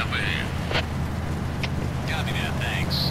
up ahead. Copy that, thanks.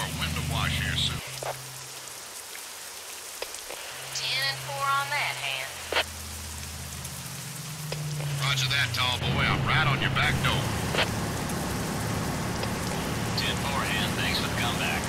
for a window wash here soon. 10 and 4 on that hand. Roger that, tall boy. I'm right on your back door. 10-4 hand. Thanks for the comeback.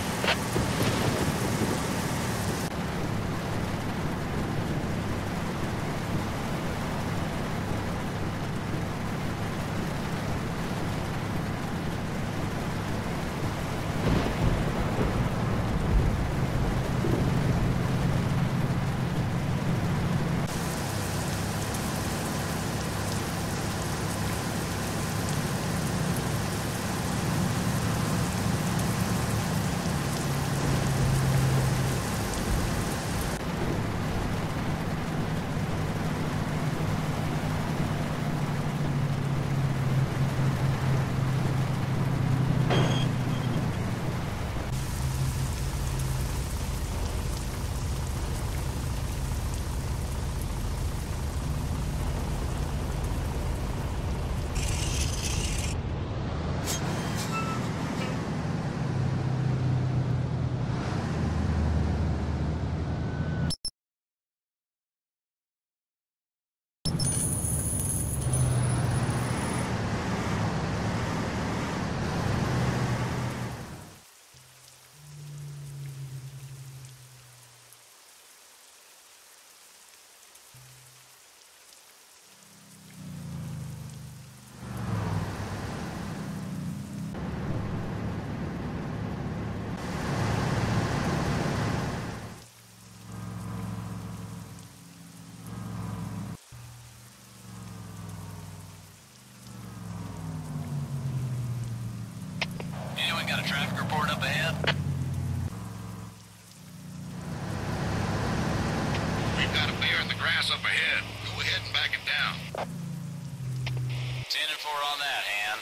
Got a traffic report up ahead. We've got a bear in the grass up ahead. Go ahead and back it down. 10 and 4 on that hand.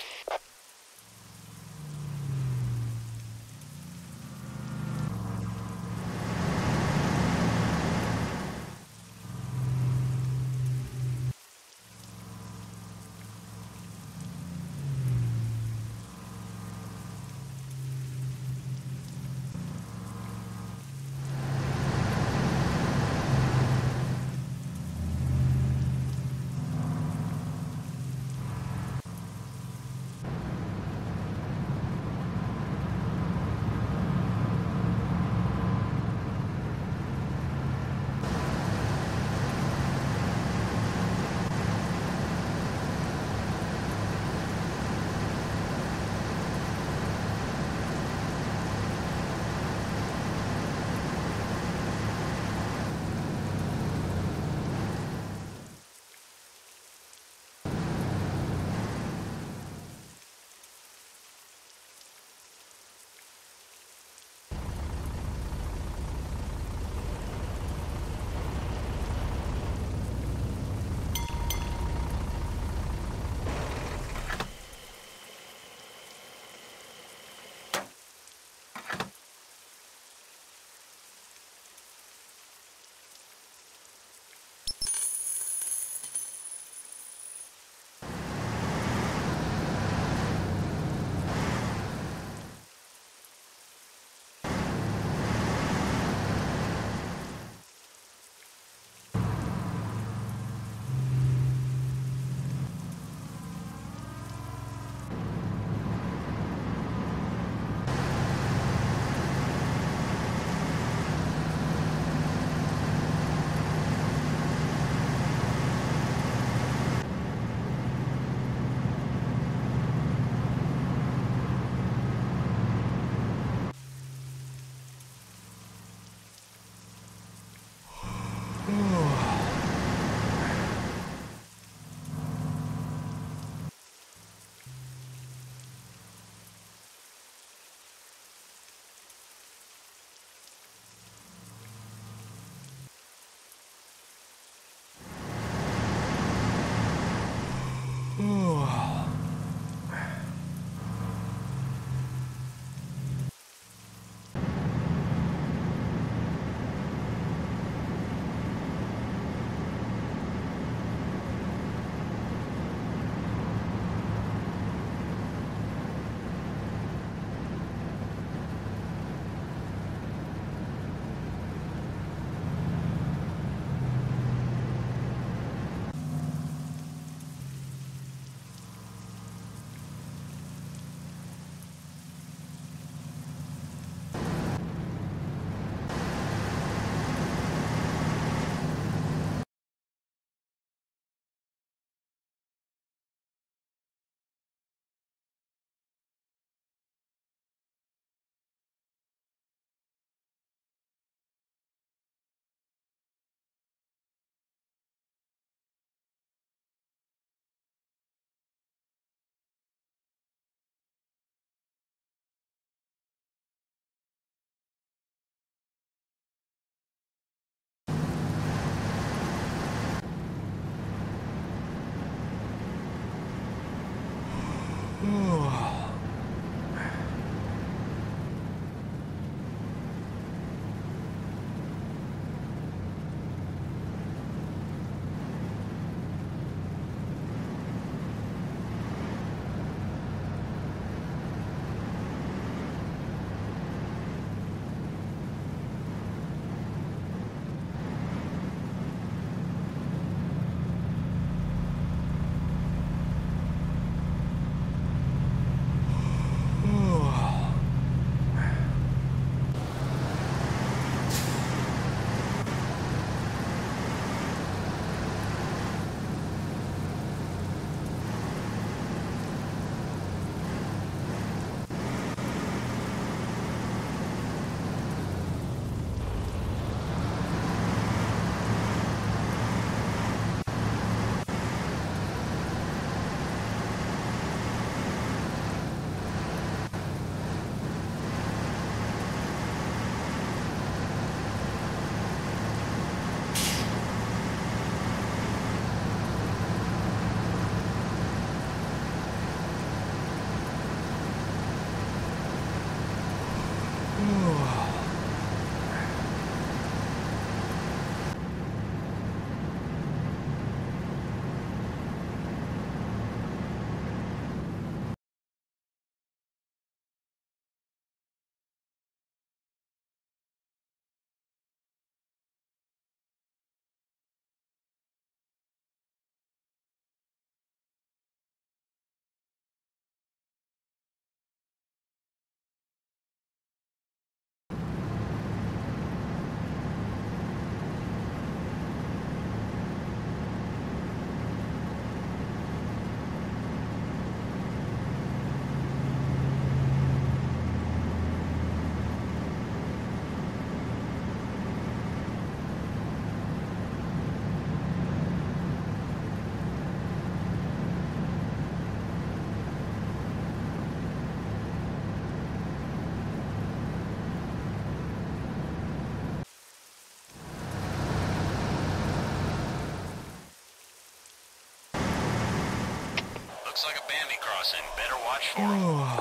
Looks like a Bambi crossing. Better watch for him.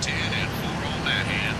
10 and 4 on that hand.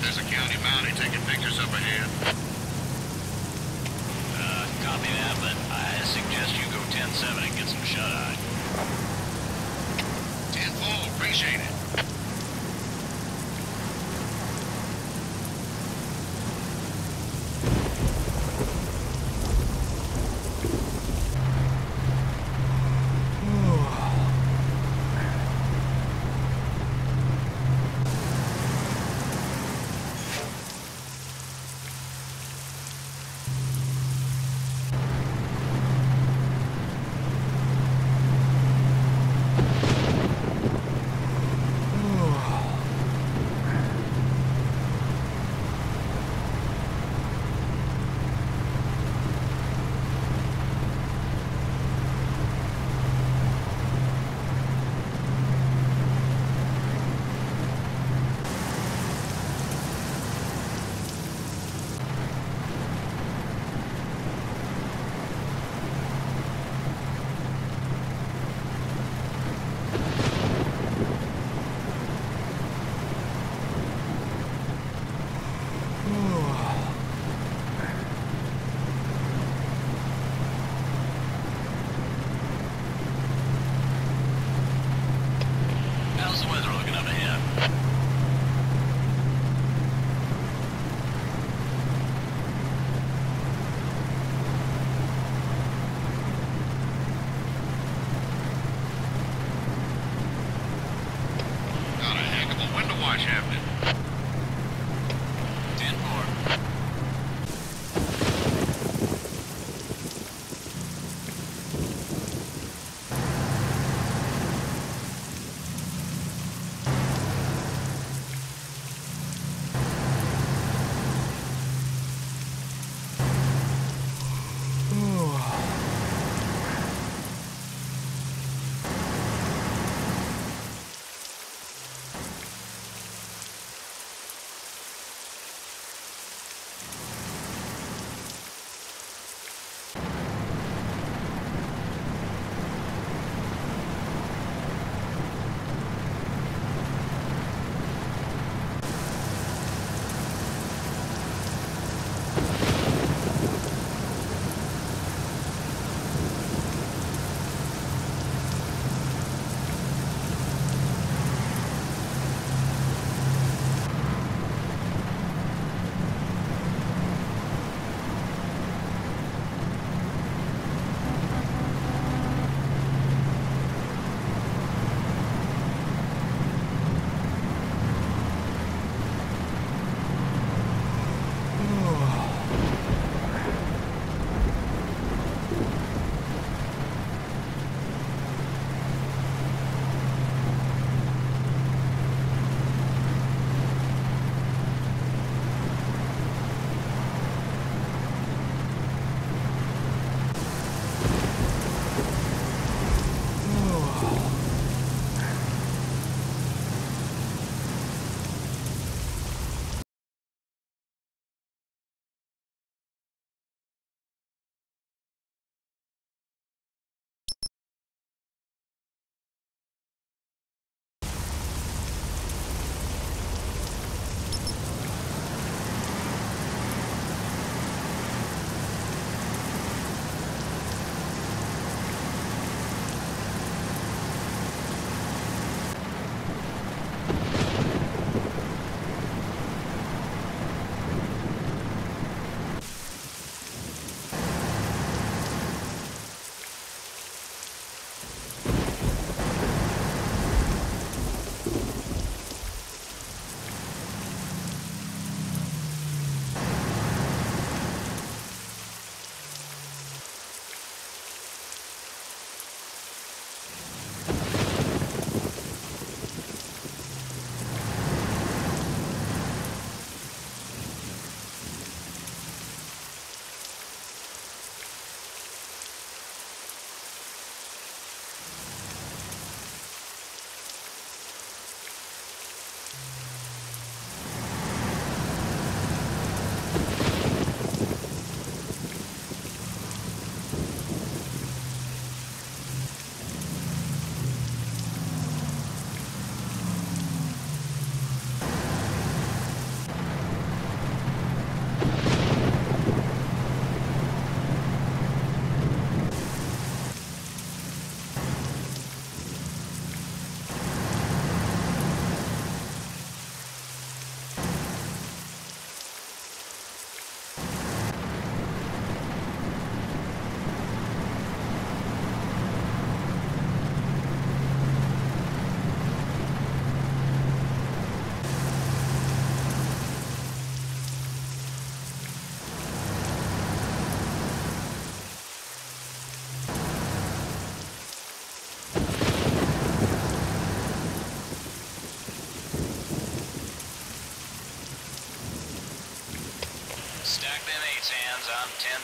There's a county bounty taking pictures up ahead. Copy that, but I suggest you go 10-7 and get some shut-eye. 10-4, appreciate it.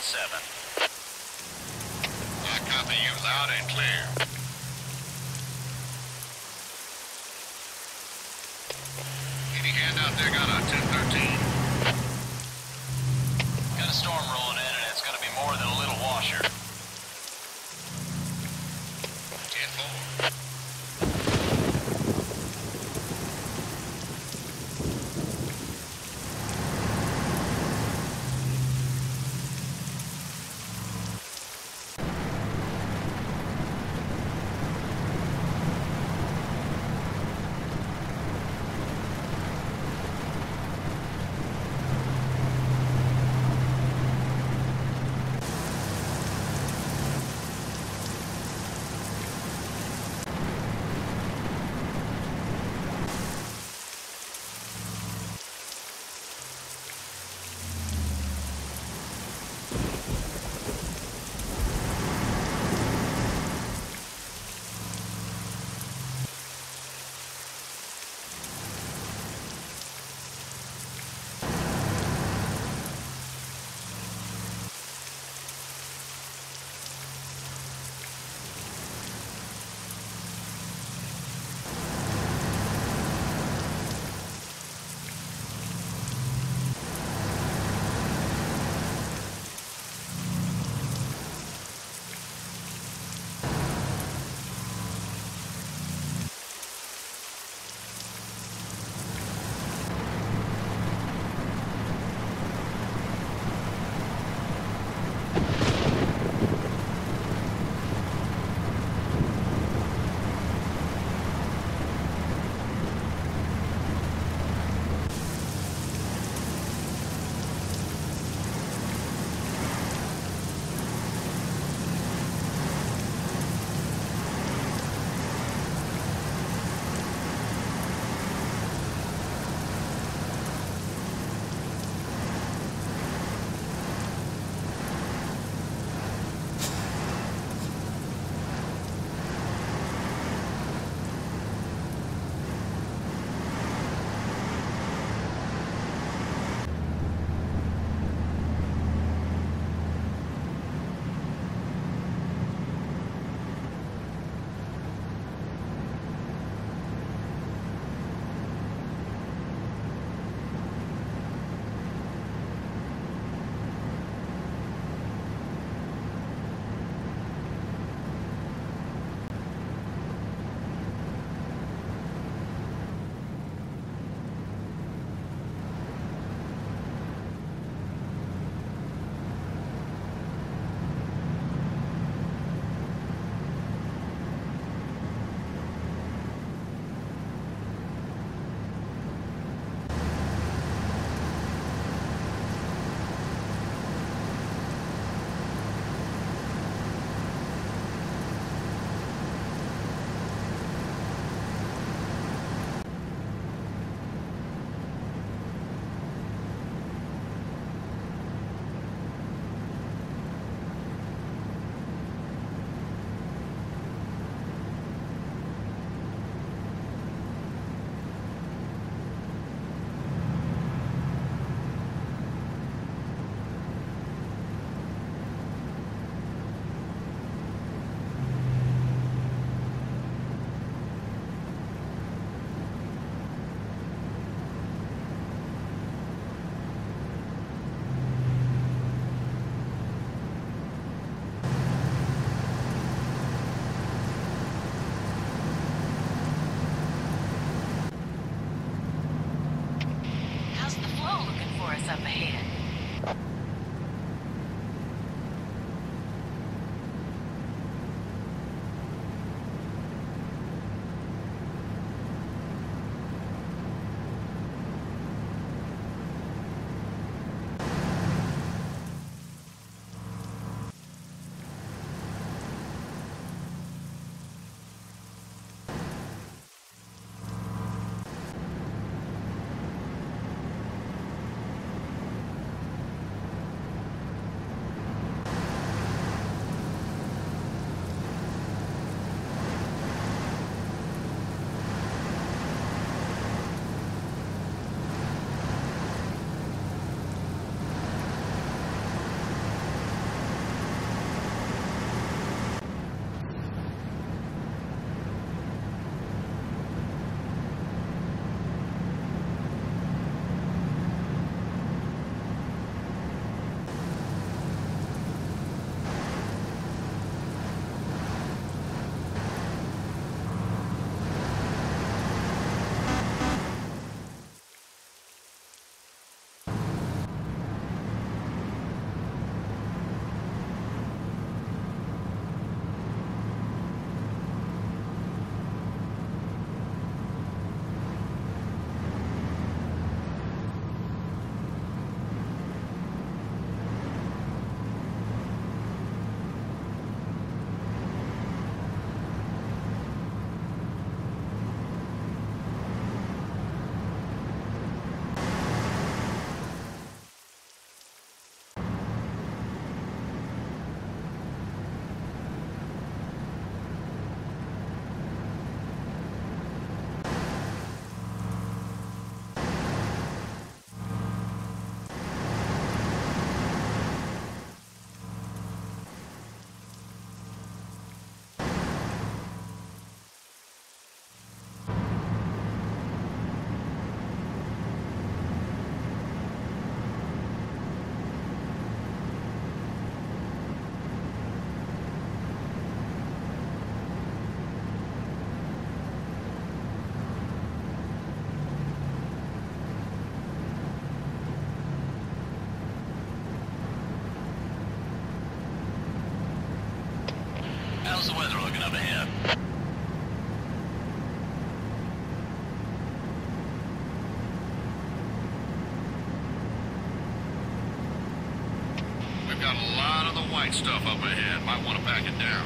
7. I copy you loud and clear. Any hand out there got a 1013. Got a storm rolling in and it's going to be more than a little washer. 10-4. lot of the white stuff up ahead. Might want to back it down.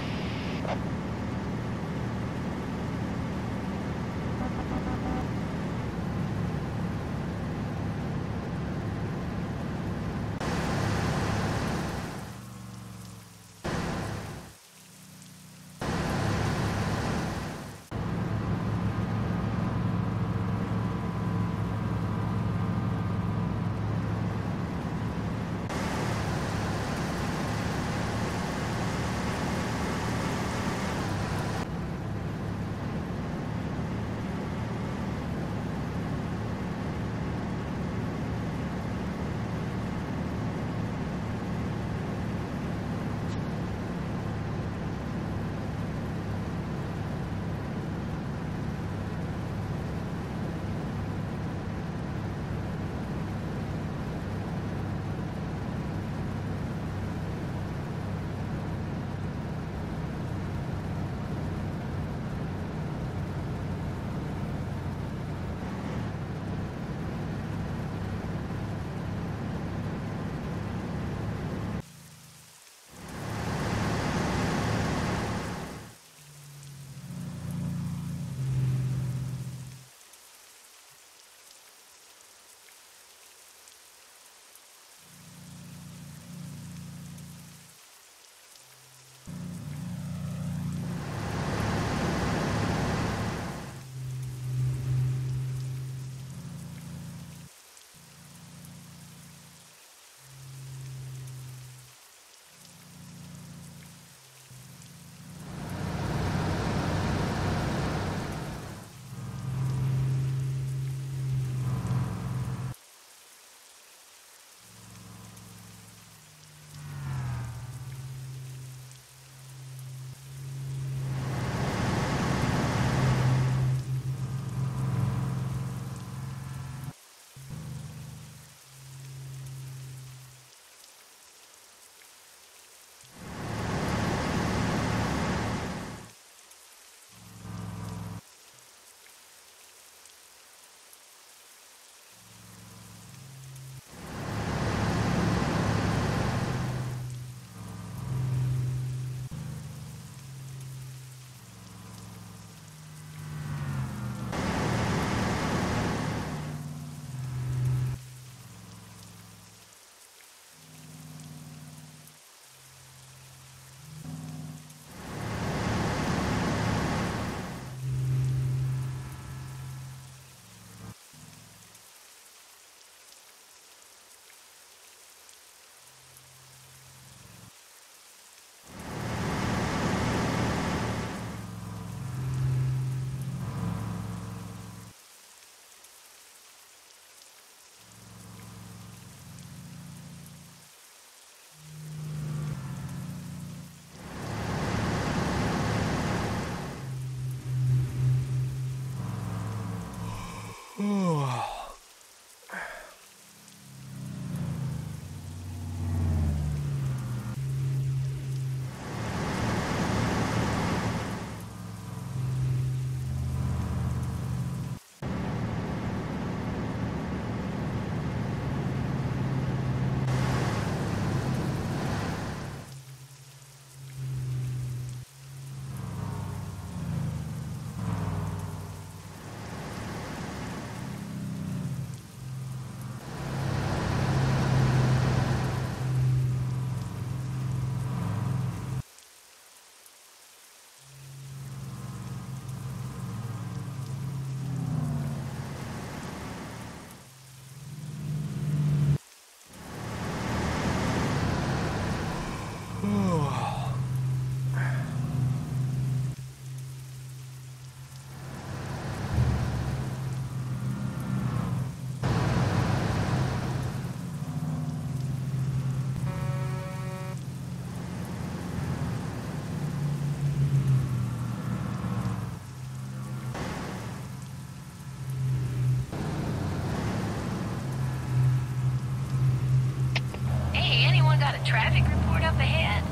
Traffic report up ahead.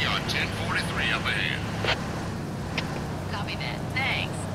Yacht 1043 up ahead. Copy that. Thanks.